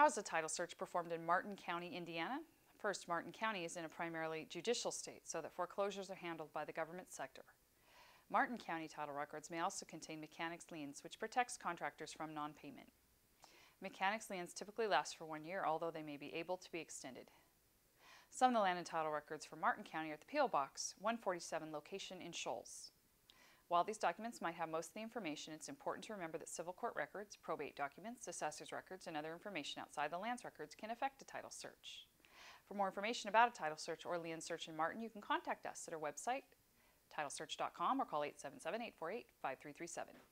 How is a title search performed in Martin County, Indiana? First, Martin County is in a primarily judicial state, so that foreclosures are handled by the government sector. Martin County title records may also contain mechanics liens, which protects contractors from non-payment. Mechanics liens typically last for 1 year, although they may be able to be extended. Some of the land and title records for Martin County are at the P.O. Box 147 location in Shoals. While these documents might have most of the information, it's important to remember that civil court records, probate documents, assessor's records, and other information outside the land's records can affect a title search. For more information about a title search or land search in Martin, you can contact us at our website, titlesearch.com, or call 877-848-5337.